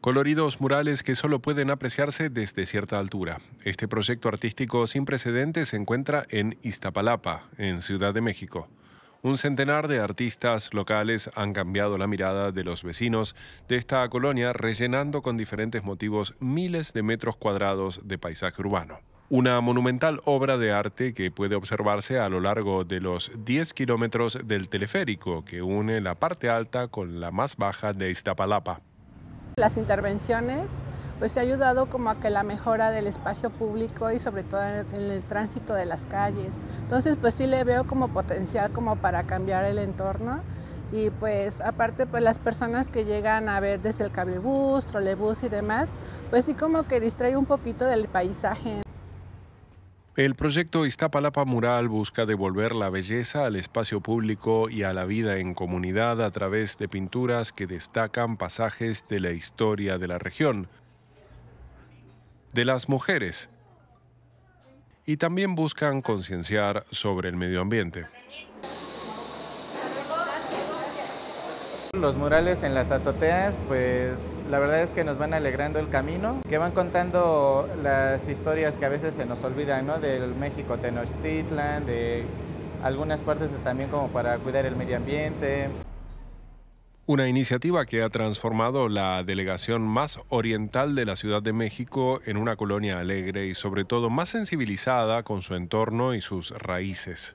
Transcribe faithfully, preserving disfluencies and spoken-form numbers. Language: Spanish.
Coloridos murales que solo pueden apreciarse desde cierta altura. Este proyecto artístico sin precedentes se encuentra en Iztapalapa, en Ciudad de México. Un centenar de artistas locales han cambiado la mirada de los vecinos de esta colonia, rellenando con diferentes motivos miles de metros cuadrados de paisaje urbano. Una monumental obra de arte que puede observarse a lo largo de los diez kilómetros del teleférico que une la parte alta con la más baja de Iztapalapa. Las intervenciones pues ha ayudado como a que la mejora del espacio público y sobre todo en el tránsito de las calles. Entonces pues sí le veo como potencial como para cambiar el entorno y pues aparte pues las personas que llegan a ver desde el cablebús, trolebús y demás, pues sí como que distrae un poquito del paisaje. El proyecto Iztapalapa Mural busca devolver la belleza al espacio público y a la vida en comunidad a través de pinturas que destacan pasajes de la historia de la región, de las mujeres, y también buscan concienciar sobre el medio ambiente. Los murales en las azoteas, pues la verdad es que nos van alegrando el camino, que van contando las historias que a veces se nos olvidan, ¿no? Del México Tenochtitlán, de algunas partes de, también como para cuidar el medio ambiente. Una iniciativa que ha transformado la delegación más oriental de la Ciudad de México en una colonia alegre y sobre todo más sensibilizada con su entorno y sus raíces.